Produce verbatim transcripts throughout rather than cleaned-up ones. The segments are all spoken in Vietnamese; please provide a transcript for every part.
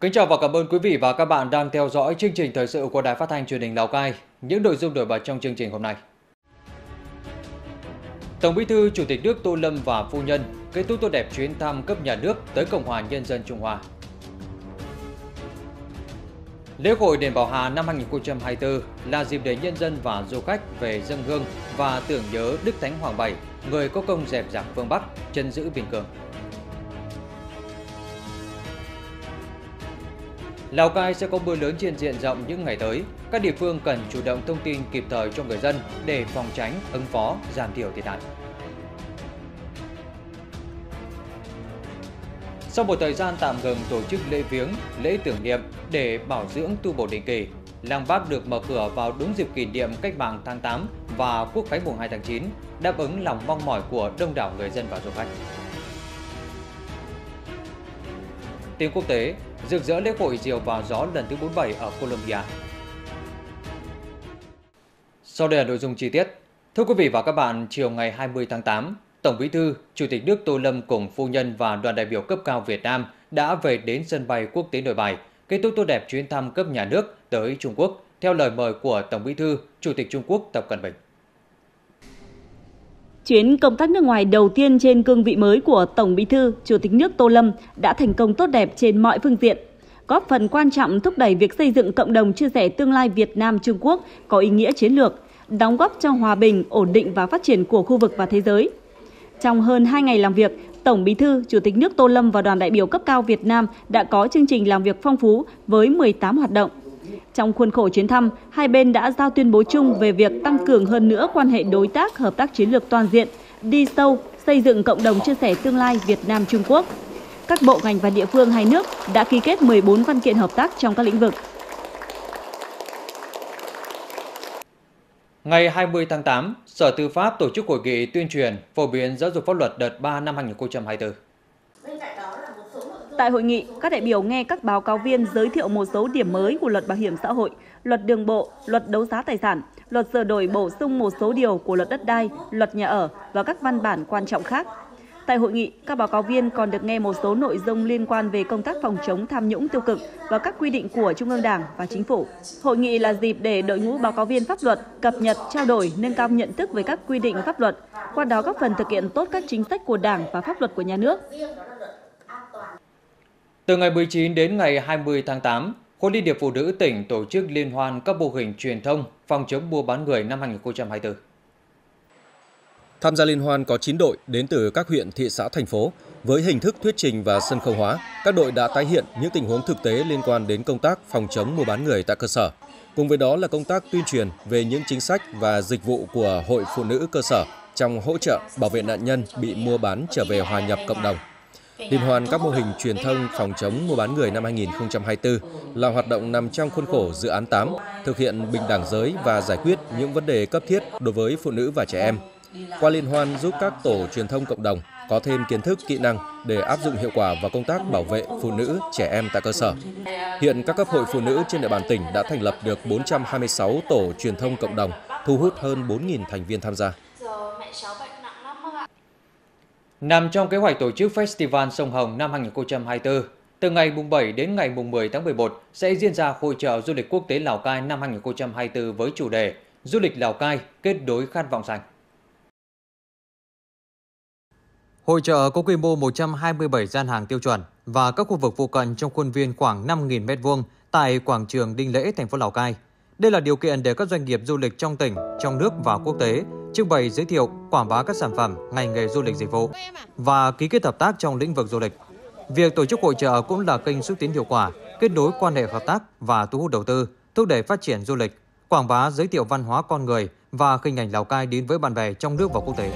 Kính chào và cảm ơn quý vị và các bạn đang theo dõi chương trình thời sự của Đài Phát thanh Truyền hình Lào Cai. Những nội dung nổi bật trong chương trình hôm nay. Tổng Bí thư Chủ tịch nước Tô Lâm và phu nhân kết thúc tốt đẹp chuyến thăm cấp nhà nước tới Cộng hòa Nhân dân Trung Hoa. Lễ hội Đền Bảo Hà năm hai nghìn không trăm hai mươi tư là dịp để nhân dân và du khách về dâng hương và tưởng nhớ Đức Thánh Hoàng Bảy, người có công dẹp giặc phương Bắc, trấn giữ biên cương. Lào Cai sẽ có mưa lớn trên diện rộng những ngày tới. Các địa phương cần chủ động thông tin kịp thời cho người dân để phòng tránh, ứng phó, giảm thiểu thiệt hại. Sau một thời gian tạm ngừng tổ chức lễ viếng, lễ tưởng niệm để bảo dưỡng tu bổ định kỳ, Lăng Bác được mở cửa vào đúng dịp kỷ niệm Cách mạng tháng tám và Quốc khánh mùng hai tháng chín, đáp ứng lòng mong mỏi của đông đảo người dân và du khách. Tin quốc tế, rực rỡ lễ hội diều vào gió lần thứ bốn mươi bảy ở Colombia. Sau đây là nội dung chi tiết. Thưa quý vị và các bạn, chiều ngày hai mươi tháng tám, Tổng Bí thư, Chủ tịch nước Tô Lâm cùng phu nhân và đoàn đại biểu cấp cao Việt Nam đã về đến sân bay quốc tế Nội Bài, kết thúc tốt đẹp chuyến thăm cấp nhà nước tới Trung Quốc theo lời mời của Tổng Bí thư, Chủ tịch Trung Quốc Tập Cận Bình. Chuyến công tác nước ngoài đầu tiên trên cương vị mới của Tổng Bí thư, Chủ tịch nước Tô Lâm đã thành công tốt đẹp trên mọi phương diện, góp phần quan trọng thúc đẩy việc xây dựng cộng đồng chia sẻ tương lai Việt Nam-Trung Quốc có ý nghĩa chiến lược, đóng góp cho hòa bình, ổn định và phát triển của khu vực và thế giới. Trong hơn hai ngày làm việc, Tổng Bí thư, Chủ tịch nước Tô Lâm và đoàn đại biểu cấp cao Việt Nam đã có chương trình làm việc phong phú với mười tám hoạt động. Trong khuôn khổ chuyến thăm, hai bên đã giao tuyên bố chung về việc tăng cường hơn nữa quan hệ đối tác hợp tác chiến lược toàn diện, đi sâu, xây dựng cộng đồng chia sẻ tương lai Việt Nam-Trung Quốc. Các bộ ngành và địa phương hai nước đã ký kết mười bốn văn kiện hợp tác trong các lĩnh vực. Ngày hai mươi tháng tám, Sở Tư pháp tổ chức hội nghị tuyên truyền phổ biến giáo dục pháp luật đợt ba năm hai nghìn không trăm hai mươi tư. Tại hội nghị, các đại biểu nghe các báo cáo viên giới thiệu một số điểm mới của Luật Bảo hiểm xã hội, Luật Đường bộ, Luật Đấu giá tài sản, Luật sửa đổi bổ sung một số điều của Luật Đất đai, Luật Nhà ở và các văn bản quan trọng khác. Tại hội nghị, các báo cáo viên còn được nghe một số nội dung liên quan về công tác phòng chống tham nhũng tiêu cực và các quy định của Trung ương Đảng và Chính phủ. Hội nghị là dịp để đội ngũ báo cáo viên pháp luật cập nhật, trao đổi, nâng cao nhận thức về các quy định pháp luật, qua đó góp phần thực hiện tốt các chính sách của Đảng và pháp luật của nhà nước. Từ ngày mười chín đến ngày hai mươi tháng tám, Hội Liên hiệp Phụ nữ tỉnh tổ chức liên hoan các mô hình truyền thông phòng chống mua bán người năm hai nghìn không trăm hai mươi tư. Tham gia liên hoan có chín đội đến từ các huyện, thị xã, thành phố. Với hình thức thuyết trình và sân khấu hóa, các đội đã tái hiện những tình huống thực tế liên quan đến công tác phòng chống mua bán người tại cơ sở. Cùng với đó là công tác tuyên truyền về những chính sách và dịch vụ của Hội Phụ nữ cơ sở trong hỗ trợ bảo vệ nạn nhân bị mua bán trở về hòa nhập cộng đồng. Liên hoan các mô hình truyền thông phòng chống mua bán người năm hai nghìn không trăm hai mươi tư là hoạt động nằm trong khuôn khổ dự án tám, thực hiện bình đẳng giới và giải quyết những vấn đề cấp thiết đối với phụ nữ và trẻ em. Qua liên hoan giúp các tổ truyền thông cộng đồng có thêm kiến thức, kỹ năng để áp dụng hiệu quả vào công tác bảo vệ phụ nữ, trẻ em tại cơ sở. Hiện các cấp hội phụ nữ trên địa bàn tỉnh đã thành lập được bốn trăm hai mươi sáu tổ truyền thông cộng đồng, thu hút hơn bốn nghìn thành viên tham gia. Nằm trong kế hoạch tổ chức Festival Sông Hồng năm hai nghìn không trăm hai mươi tư, từ ngày bảy đến ngày mười tháng mười một sẽ diễn ra hội chợ du lịch quốc tế Lào Cai năm hai nghìn không trăm hai mươi tư với chủ đề Du lịch Lào Cai kết nối khát vọng xanh. Hội chợ có quy mô một trăm hai mươi bảy gian hàng tiêu chuẩn và các khu vực phụ cận trong khuôn viên khoảng năm nghìn mét vuông tại quảng trường Đinh Lễ, thành phố Lào Cai. Đây là điều kiện để các doanh nghiệp du lịch trong tỉnh, trong nước và quốc tế trưng bày, giới thiệu, quảng bá các sản phẩm, ngành nghề du lịch dịch vụ và ký kết hợp tác trong lĩnh vực du lịch. Việc tổ chức hội chợ cũng là kênh xúc tiến hiệu quả, kết nối quan hệ hợp tác và thu hút đầu tư, thúc đẩy phát triển du lịch, quảng bá giới thiệu văn hóa con người và hình ảnh Lào Cai đến với bạn bè trong nước và quốc tế.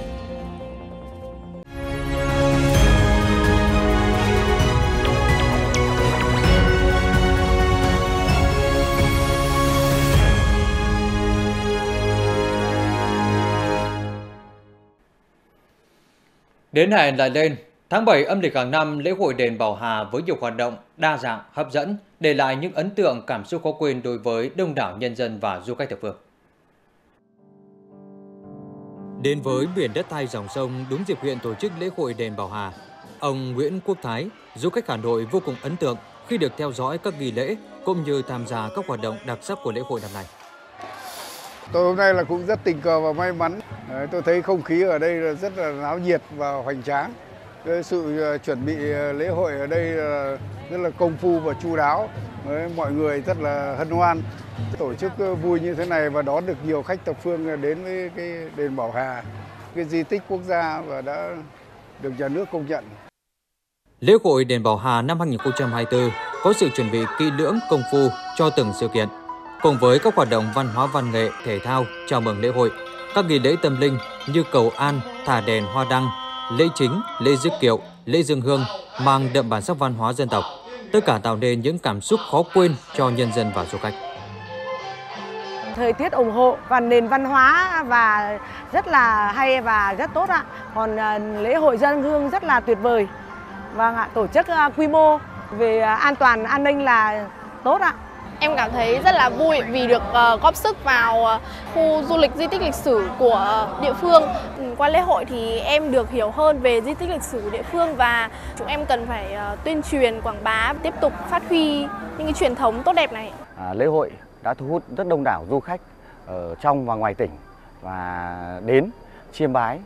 Đến hẹn lại lên, tháng bảy âm lịch hàng năm, lễ hội Đền Bảo Hà với nhiều hoạt động đa dạng, hấp dẫn, để lại những ấn tượng cảm xúc khó quên đối với đông đảo nhân dân và du khách thập phương. Đến với biển đất Tây dòng sông đúng dịp huyện tổ chức lễ hội Đền Bảo Hà, ông Nguyễn Quốc Thái, du khách Hà Nội vô cùng ấn tượng khi được theo dõi các nghi lễ cũng như tham gia các hoạt động đặc sắc của lễ hội năm nay. Tôi hôm nay là cũng rất tình cờ và may mắn. Tôi thấy không khí ở đây rất là náo nhiệt và hoành tráng. Sự chuẩn bị lễ hội ở đây rất là công phu và chu đáo. Mọi người rất là hân hoan. Tổ chức vui như thế này và đón được nhiều khách thập phương đến với cái đền Bảo Hà, cái di tích quốc gia và đã được nhà nước công nhận. Lễ hội đền Bảo Hà năm hai nghìn không trăm hai mươi tư có sự chuẩn bị kỹ lưỡng công phu cho từng sự kiện. Cùng với các hoạt động văn hóa văn nghệ, thể thao chào mừng lễ hội, các nghi lễ tâm linh như cầu an, thả đèn hoa đăng, lễ chính, lễ rước kiệu, lễ dâng hương mang đậm bản sắc văn hóa dân tộc, tất cả tạo nên những cảm xúc khó quên cho nhân dân và du khách. Thời tiết ủng hộ và nền văn hóa và rất là hay và rất tốt ạ. Còn lễ hội dâng hương rất là tuyệt vời. Vâng ạ, tổ chức quy mô về an toàn an ninh là tốt ạ. Em cảm thấy rất là vui vì được góp sức vào khu du lịch di tích lịch sử của địa phương. Qua lễ hội thì em được hiểu hơn về di tích lịch sử của địa phương và chúng em cần phải tuyên truyền, quảng bá, tiếp tục phát huy những cái truyền thống tốt đẹp này. À, lễ hội đã thu hút rất đông đảo du khách ở trong và ngoài tỉnh và đến chiêm bái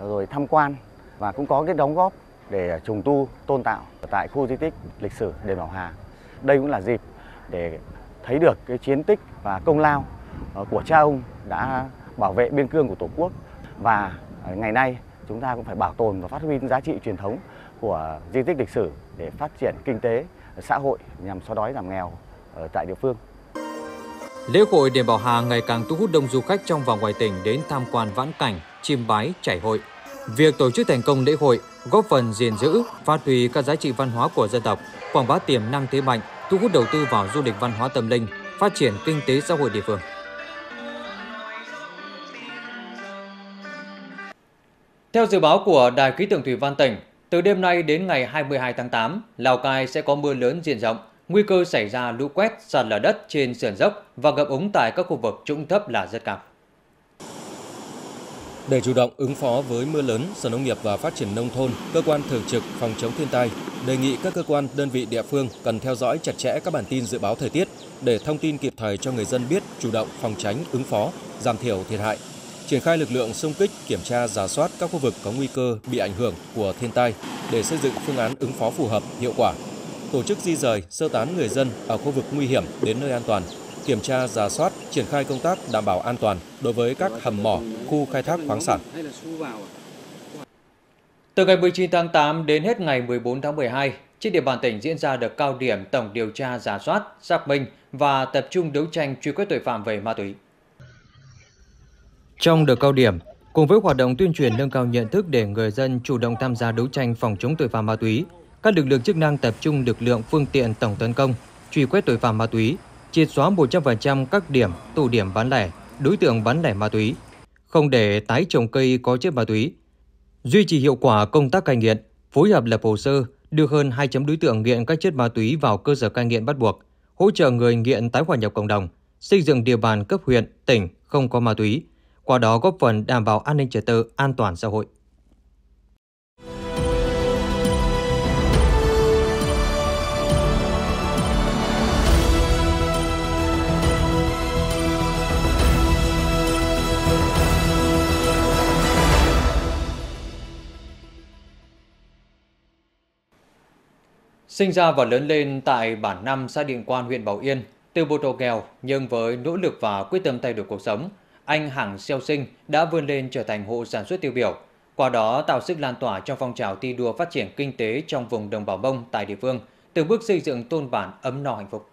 rồi tham quan và cũng có cái đóng góp để trùng tu tôn tạo tại khu di tích lịch sử đền Bảo Hà. Đây cũng là dịp để thấy được cái chiến tích và công lao của cha ông đã bảo vệ biên cương của Tổ quốc, và ngày nay chúng ta cũng phải bảo tồn và phát huy giá trị truyền thống của di tích lịch sử để phát triển kinh tế, xã hội nhằm xóa đói giảm nghèo ở tại địa phương. Lễ hội đền Bảo Hà ngày càng thu hút đông du khách trong và ngoài tỉnh đến tham quan vãn cảnh, chiêm bái, trải hội. Việc tổ chức thành công lễ hội góp phần gìn giữ, phát huy các giá trị văn hóa của dân tộc, quảng bá tiềm năng thế mạnh, thu hút đầu tư vào du lịch văn hóa tâm linh, phát triển kinh tế xã hội địa phương. Theo dự báo của Đài Khí tượng Thủy văn tỉnh, từ đêm nay đến ngày hai mươi hai tháng tám, Lào Cai sẽ có mưa lớn diện rộng, nguy cơ xảy ra lũ quét, sạt lở đất trên sườn dốc và ngập úng tại các khu vực trũng thấp là rất cao. Để chủ động ứng phó với mưa lớn, Sở Nông nghiệp và Phát triển Nông thôn, Cơ quan Thường trực Phòng chống thiên tai đề nghị các cơ quan, đơn vị địa phương cần theo dõi chặt chẽ các bản tin dự báo thời tiết để thông tin kịp thời cho người dân biết chủ động phòng tránh, ứng phó, giảm thiểu thiệt hại. Triển khai lực lượng xung kích, kiểm tra, rà soát các khu vực có nguy cơ bị ảnh hưởng của thiên tai để xây dựng phương án ứng phó phù hợp, hiệu quả. Tổ chức di rời, sơ tán người dân ở khu vực nguy hiểm đến nơi an toàn. Kiểm tra, rà soát, triển khai công tác đảm bảo an toàn đối với các hầm mỏ, khu khai thác khoáng sản. Từ ngày mười chín tháng tám đến hết ngày mười bốn tháng mười hai, trên địa bàn tỉnh diễn ra đợt cao điểm tổng điều tra, rà soát, xác minh và tập trung đấu tranh truy quét tội phạm về ma túy. Trong đợt cao điểm, cùng với hoạt động tuyên truyền nâng cao nhận thức để người dân chủ động tham gia đấu tranh phòng chống tội phạm ma túy, các lực lượng chức năng tập trung lực lượng, phương tiện tổng tấn công, truy quét tội phạm ma túy, triệt xóa một trăm phần trăm các điểm, tụ điểm bán lẻ, đối tượng bán lẻ ma túy, không để tái trồng cây có chất ma túy. Duy trì hiệu quả công tác cai nghiện, phối hợp lập hồ sơ, đưa hơn hai trăm đối tượng nghiện các chất ma túy vào cơ sở cai nghiện bắt buộc, hỗ trợ người nghiện tái hòa nhập cộng đồng, xây dựng địa bàn cấp huyện, tỉnh không có ma túy, qua đó góp phần đảm bảo an ninh trật tự, an toàn xã hội. Sinh ra và lớn lên tại bản Năm, xã Điện Quan, huyện Bảo Yên, từ bộ đồ nghèo nhưng với nỗ lực và quyết tâm thay đổi cuộc sống, anh Hằng Seo Sinh đã vươn lên trở thành hộ sản xuất tiêu biểu, qua đó tạo sức lan tỏa trong phong trào thi đua phát triển kinh tế trong vùng đồng bào Mông tại địa phương, từng bước xây dựng thôn bản ấm no hạnh phúc.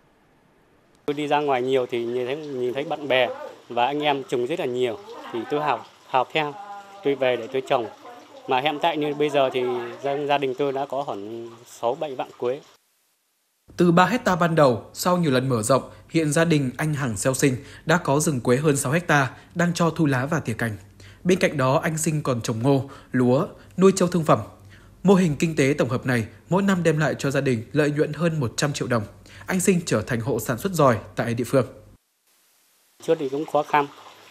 Tôi đi ra ngoài nhiều thì nhìn thấy, nhìn thấy bạn bè và anh em trồng rất là nhiều, thì tôi học học theo, tôi về để tôi trồng. Mà hiện tại như bây giờ thì gia đình tôi đã có khoảng sáu bảy vạn quế. Từ ba héc ta ban đầu, sau nhiều lần mở rộng, hiện gia đình anh Hằng Seo Sinh đã có rừng quế hơn sáu héc ta, đang cho thu lá và tỉa cành. Bên cạnh đó, anh Sinh còn trồng ngô, lúa, nuôi trâu thương phẩm. Mô hình kinh tế tổng hợp này mỗi năm đem lại cho gia đình lợi nhuận hơn một trăm triệu đồng. Anh Sinh trở thành hộ sản xuất giỏi tại địa phương. Trước thì cũng khó khăn,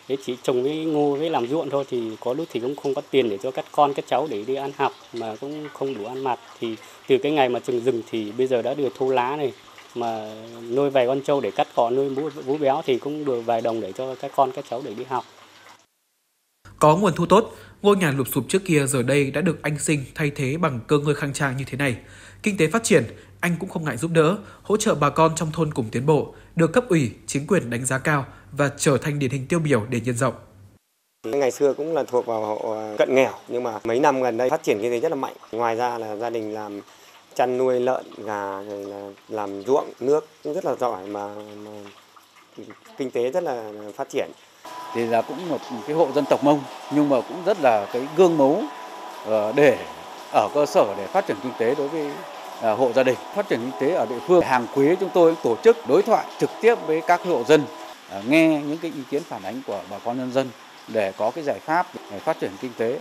Thế chỉ trồng cái ngô với làm ruộng thôi, thì có lúc thì cũng không có tiền để cho các con các cháu để đi ăn học mà cũng không đủ ăn mặc. Thì từ cái ngày mà trồng rừng thì bây giờ đã được thô lá này, mà nuôi vài con trâu để cắt cỏ nuôi vú, vú béo thì cũng được vài đồng để cho các con các cháu để đi học. Có nguồn thu tốt, ngôi nhà lụp xụp trước kia giờ đây đã được anh Sinh thay thế bằng cơ ngơi khang trang như thế này. Kinh tế phát triển, anh cũng không ngại giúp đỡ, hỗ trợ bà con trong thôn cùng tiến bộ, được cấp ủy, chính quyền đánh giá cao và trở thành điển hình tiêu biểu để nhân rộng. Ngày xưa cũng là thuộc vào hộ cận nghèo, nhưng mà mấy năm gần đây phát triển kinh tế rất là mạnh. Ngoài ra là gia đình làm chăn nuôi lợn, gà, rồi là làm ruộng, nước cũng rất là giỏi, mà, mà kinh tế rất là phát triển. Thì là cũng một cái hộ dân tộc Mông, nhưng mà cũng rất là cái gương mẫu để ở cơ sở để phát triển kinh tế đối với hộ gia đình. Phát triển kinh tế ở địa phương, hàng quý chúng tôi tổ chức đối thoại trực tiếp với các hộ dân, nghe những cái ý kiến phản ánh của bà con nhân dân để có cái giải pháp để phát triển kinh tế.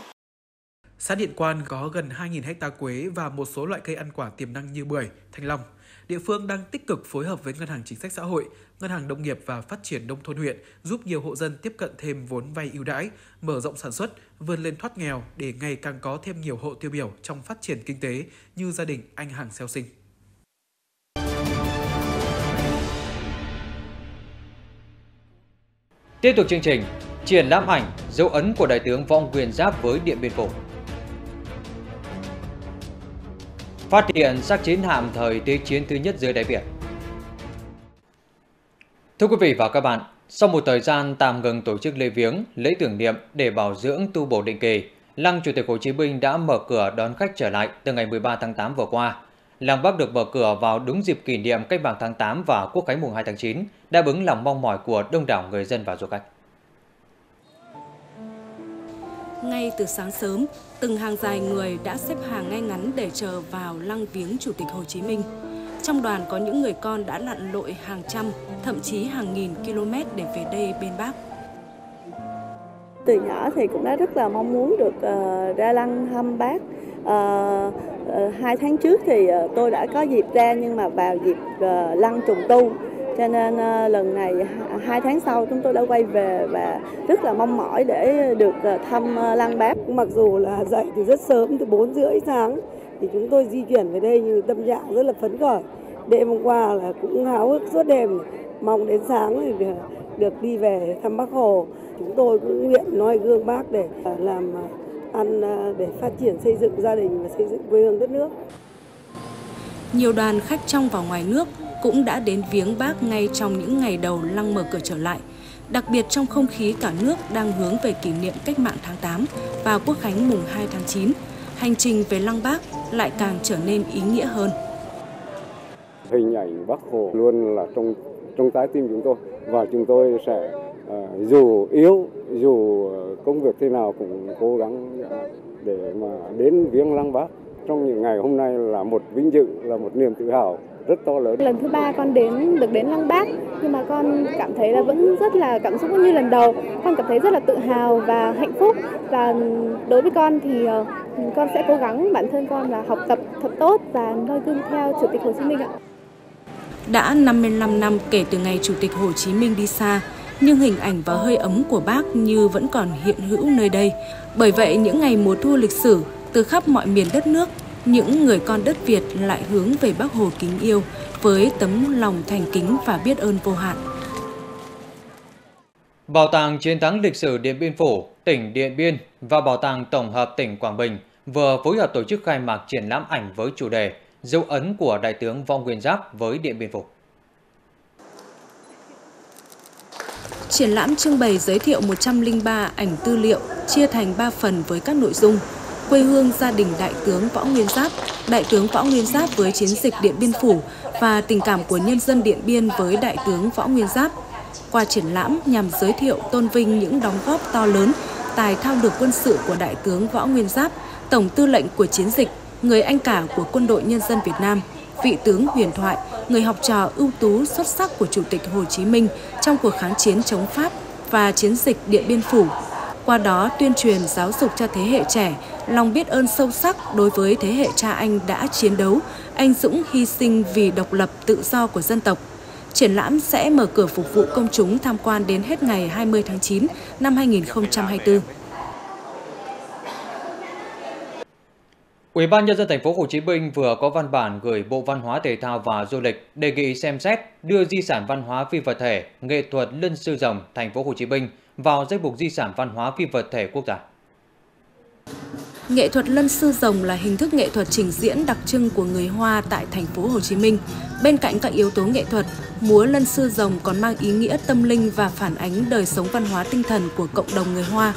Xã Điện Quan có gần hai nghìn ha quế và một số loại cây ăn quả tiềm năng như bưởi, thanh long. Địa phương đang tích cực phối hợp với Ngân hàng Chính sách Xã hội, Ngân hàng Nông nghiệp và Phát triển Nông thôn huyện giúp nhiều hộ dân tiếp cận thêm vốn vay ưu đãi, mở rộng sản xuất, vươn lên thoát nghèo để ngày càng có thêm nhiều hộ tiêu biểu trong phát triển kinh tế như gia đình anh Hằng Seo Sinh. Tiếp tục chương trình, triển lãm ảnh dấu ấn của Đại tướng Võ Nguyên Giáp với Điện Biên Phủ. Phát hiện xác chiến hạm thời Thế chiến thứ nhất dưới đáy biển. Thưa quý vị và các bạn, sau một thời gian tạm ngừng tổ chức lễ viếng, lễ tưởng niệm để bảo dưỡng tu bổ định kỳ, Lăng Chủ tịch Hồ Chí Minh đã mở cửa đón khách trở lại từ ngày mười ba tháng tám vừa qua. Lăng Bác được mở cửa vào đúng dịp kỷ niệm Cách mạng tháng tám và Quốc khánh mùng hai tháng chín, đáp ứng lòng mong mỏi của đông đảo người dân và du khách. Ngay từ sáng sớm, từng hàng dài người đã xếp hàng ngay ngắn để chờ vào lăng viếng Chủ tịch Hồ Chí Minh. Trong đoàn có những người con đã lặn lội hàng trăm, thậm chí hàng nghìn km để về đây bên Bác. Từ nhỏ thì cũng đã rất là mong muốn được uh, ra lăng thăm Bác. Uh, uh, hai tháng trước thì uh, tôi đã có dịp ra, nhưng mà vào dịp uh, lăng trùng tu. Cho nên uh, lần này hai tháng sau chúng tôi đã quay về và rất là mong mỏi để được uh, thăm uh, lăng Bác. Mặc dù là dậy từ rất sớm, từ bốn rưỡi sáng thì chúng tôi di chuyển về đây như tâm trạng rất là phấn khởi. Đêm hôm qua là cũng háo hức suốt đêm, mong đến sáng thì được, được đi về thăm Bác Hồ. Chúng tôi cũng nguyện noi gương Bác để uh, làm uh, ăn uh, để phát triển xây dựng gia đình và xây dựng quê hương đất nước. Nhiều đoàn khách trong và ngoài nước cũng đã đến viếng Bác ngay trong những ngày đầu lăng mở cửa trở lại, đặc biệt trong không khí cả nước đang hướng về kỷ niệm Cách mạng tháng tám và Quốc khánh mùng hai tháng chín, hành trình về lăng Bác lại càng trở nên ý nghĩa hơn. Hình ảnh Bác Hồ luôn là trong trong trái tim chúng tôi, và chúng tôi sẽ uh, dù yếu dù công việc thế nào cũng cố gắng để mà đến viếng lăng Bác. Trong những ngày hôm nay là một vinh dự, là một niềm tự hào rất to lớn. Lần thứ ba con đến được đến lăng Bác, nhưng mà con cảm thấy là vẫn rất là cảm xúc như lần đầu. Con cảm thấy rất là tự hào và hạnh phúc, và đối với con thì con sẽ cố gắng bản thân con là học tập thật tốt và noi gương theo Chủ tịch Hồ Chí Minh ạ. Đã năm mươi lăm năm kể từ ngày Chủ tịch Hồ Chí Minh đi xa, nhưng hình ảnh và hơi ấm của Bác như vẫn còn hiện hữu nơi đây. Bởi vậy những ngày mùa thu lịch sử từ khắp mọi miền đất nước, những người con đất Việt lại hướng về Bác Hồ kính yêu với tấm lòng thành kính và biết ơn vô hạn. Bảo tàng Chiến thắng lịch sử Điện Biên Phủ, tỉnh Điện Biên và Bảo tàng Tổng hợp tỉnh Quảng Bình vừa phối hợp tổ chức khai mạc triển lãm ảnh với chủ đề Dấu ấn của Đại tướng Võ Nguyên Giáp với Điện Biên Phủ. Triển lãm trưng bày giới thiệu một trăm lẻ ba ảnh tư liệu chia thành ba phần với các nội dung: quê hương gia đình Đại tướng Võ Nguyên Giáp, Đại tướng Võ Nguyên Giáp với chiến dịch Điện Biên Phủ và tình cảm của nhân dân Điện Biên với Đại tướng Võ Nguyên Giáp. Qua triển lãm nhằm giới thiệu tôn vinh những đóng góp to lớn, tài thao lược quân sự của Đại tướng Võ Nguyên Giáp, Tổng tư lệnh của chiến dịch, người anh cả của quân đội nhân dân Việt Nam, vị tướng huyền thoại, người học trò ưu tú xuất sắc của Chủ tịch Hồ Chí Minh trong cuộc kháng chiến chống Pháp và chiến dịch Điện Biên Phủ. Qua đó tuyên truyền giáo dục cho thế hệ trẻ lòng biết ơn sâu sắc đối với thế hệ cha anh đã chiến đấu, anh dũng hy sinh vì độc lập tự do của dân tộc. Triển lãm sẽ mở cửa phục vụ công chúng tham quan đến hết ngày hai mươi tháng chín năm hai nghìn không trăm hai mươi tư. Ủy ban nhân dân thành phố Hồ Chí Minh vừa có văn bản gửi Bộ Văn hóa Thể thao và Du lịch đề nghị xem xét đưa di sản văn hóa phi vật thể nghệ thuật Lân Sư Rồng thành phố Hồ Chí Minh vào danh mục di sản văn hóa phi vật thể quốc gia. Nghệ thuật Lân Sư Rồng là hình thức nghệ thuật trình diễn đặc trưng của người Hoa tại thành phố Hồ Chí Minh. Bên cạnh các yếu tố nghệ thuật, múa Lân Sư Rồng còn mang ý nghĩa tâm linh và phản ánh đời sống văn hóa tinh thần của cộng đồng người Hoa.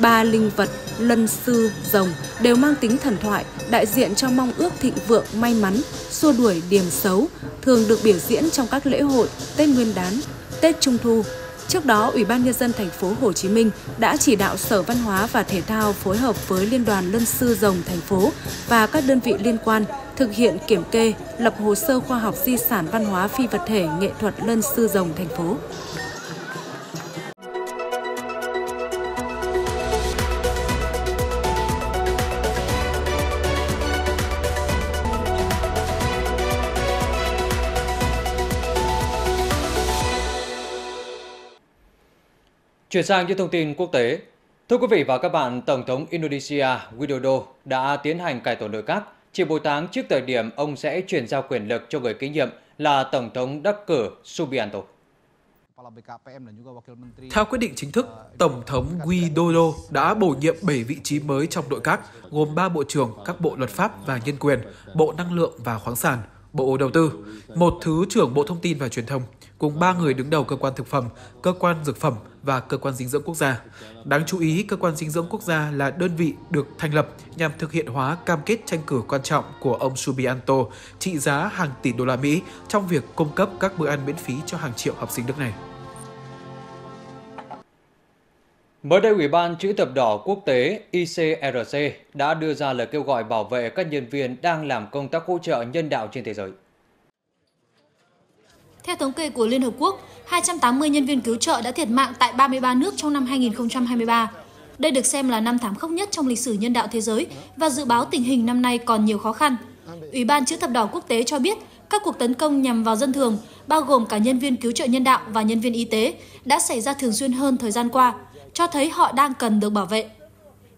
Ba linh vật Lân Sư Rồng đều mang tính thần thoại, đại diện cho mong ước thịnh vượng, may mắn, xua đuổi điềm xấu, thường được biểu diễn trong các lễ hội Tết Nguyên đán, Tết Trung thu. Trước đó, Ủy ban nhân dân thành phố Hồ Chí Minh đã chỉ đạo Sở Văn hóa và Thể thao phối hợp với Liên đoàn Lân Sư Rồng thành phố và các đơn vị liên quan thực hiện kiểm kê, lập hồ sơ khoa học di sản văn hóa phi vật thể nghệ thuật Lân Sư Rồng thành phố. Chuyển sang những thông tin quốc tế. Thưa quý vị và các bạn, Tổng thống Indonesia Widodo đã tiến hành cải tổ nội các chỉ một tháng trước thời điểm ông sẽ chuyển giao quyền lực cho người kế nhiệm là Tổng thống đắc cử Subianto. Theo quyết định chính thức, Tổng thống Widodo đã bổ nhiệm bảy vị trí mới trong nội các, gồm ba bộ trưởng, các bộ luật pháp và nhân quyền, bộ năng lượng và khoáng sản, bộ đầu tư, một thứ trưởng bộ thông tin và truyền thông, cùng ba người đứng đầu cơ quan thực phẩm, cơ quan dược phẩm và cơ quan dinh dưỡng quốc gia. Đáng chú ý, cơ quan dinh dưỡng quốc gia là đơn vị được thành lập nhằm thực hiện hóa cam kết tranh cử quan trọng của ông Subianto trị giá hàng tỷ đô la Mỹ trong việc cung cấp các bữa ăn miễn phí cho hàng triệu học sinh nước này. Mới đây, Ủy ban Chữ thập đỏ quốc tế I C R C đã đưa ra lời kêu gọi bảo vệ các nhân viên đang làm công tác hỗ trợ nhân đạo trên thế giới. Theo thống kê của Liên Hợp Quốc, hai trăm tám mươi nhân viên cứu trợ đã thiệt mạng tại ba mươi ba nước trong năm hai nghìn không trăm hai mươi ba. Đây được xem là năm thảm khốc nhất trong lịch sử nhân đạo thế giới và dự báo tình hình năm nay còn nhiều khó khăn. Ủy ban Chữ thập đỏ quốc tế cho biết các cuộc tấn công nhằm vào dân thường, bao gồm cả nhân viên cứu trợ nhân đạo và nhân viên y tế, đã xảy ra thường xuyên hơn thời gian qua, cho thấy họ đang cần được bảo vệ.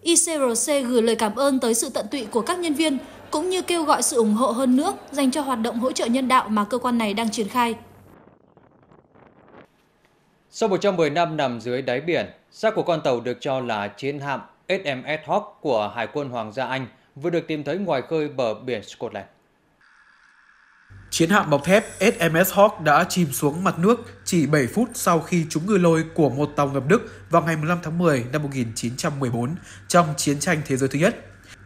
I C R C gửi lời cảm ơn tới sự tận tụy của các nhân viên, cũng như kêu gọi sự ủng hộ hơn nữa dành cho hoạt động hỗ trợ nhân đạo mà cơ quan này đang triển khai. Sau một trăm mười năm nằm dưới đáy biển, xác của con tàu được cho là chiến hạm S M S Hawk của Hải quân Hoàng gia Anh vừa được tìm thấy ngoài khơi bờ biển Scotland. Chiến hạm bọc thép S M S Hawk đã chìm xuống mặt nước chỉ bảy phút sau khi trúng ngư lôi của một tàu ngầm Đức vào ngày mười lăm tháng mười năm một nghìn chín trăm mười bốn trong chiến tranh thế giới thứ nhất.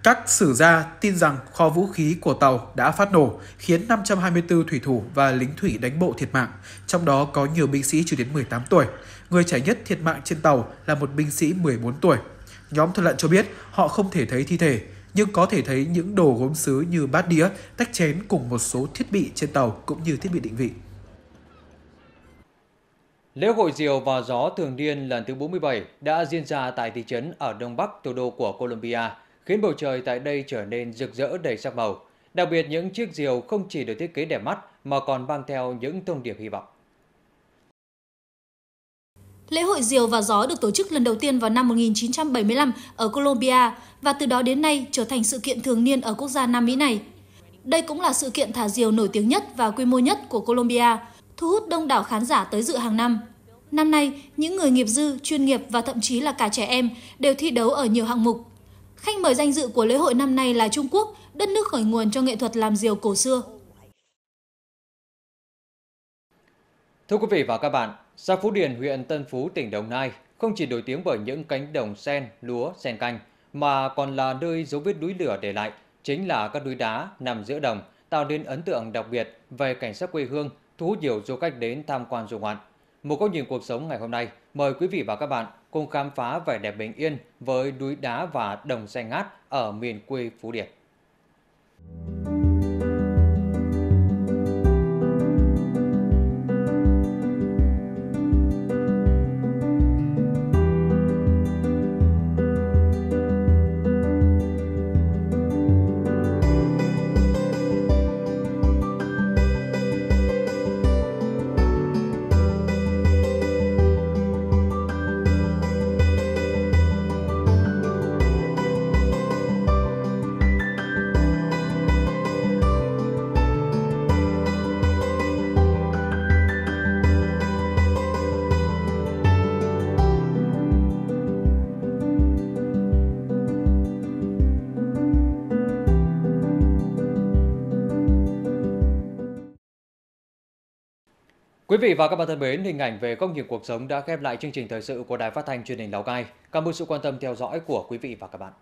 Các sử gia tin rằng kho vũ khí của tàu đã phát nổ, khiến năm trăm hai mươi tư thủy thủ và lính thủy đánh bộ thiệt mạng, trong đó có nhiều binh sĩ chưa đến mười tám tuổi. Người trẻ nhất thiệt mạng trên tàu là một binh sĩ mười bốn tuổi. Nhóm thợ lặn cho biết họ không thể thấy thi thể, nhưng có thể thấy những đồ gốm sứ như bát đĩa, tách chén cùng một số thiết bị trên tàu cũng như thiết bị định vị. Lễ hội Diều và Gió thường niên lần thứ bốn mươi bảy đã diễn ra tại thị trấn ở đông bắc thủ đô của Colombia, khiến bầu trời tại đây trở nên rực rỡ đầy sắc màu. Đặc biệt, những chiếc diều không chỉ được thiết kế đẹp mắt mà còn mang theo những thông điệp hy vọng. Lễ hội Diều và Gió được tổ chức lần đầu tiên vào năm một nghìn chín trăm bảy mươi lăm ở Colombia và từ đó đến nay trở thành sự kiện thường niên ở quốc gia Nam Mỹ này. Đây cũng là sự kiện thả diều nổi tiếng nhất và quy mô nhất của Colombia, thu hút đông đảo khán giả tới dự hàng năm. Năm nay, những người nghiệp dư, chuyên nghiệp và thậm chí là cả trẻ em đều thi đấu ở nhiều hạng mục. Khách mời danh dự của lễ hội năm nay là Trung Quốc, đất nước khởi nguồn cho nghệ thuật làm diều cổ xưa. Thưa quý vị và các bạn, xã Phú Điền, huyện Tân Phú, tỉnh Đồng Nai không chỉ nổi tiếng bởi những cánh đồng sen, lúa, sen canh mà còn là nơi dấu vết núi lửa để lại, chính là các núi đá nằm giữa đồng tạo nên ấn tượng đặc biệt về cảnh sắc quê hương, thu hút nhiều du khách đến tham quan du ngoạn. Một góc nhìn cuộc sống ngày hôm nay, mời quý vị và các bạn cùng khám phá vẻ đẹp bình yên với núi đá và đồng xanh ngát ở miền quê Phú Điệp. Quý vị và các bạn thân mến, hình ảnh về góc nhìn cuộc sống đã khép lại chương trình thời sự của Đài Phát thanh Truyền hình Lào Cai. Cảm ơn sự quan tâm theo dõi của quý vị và các bạn.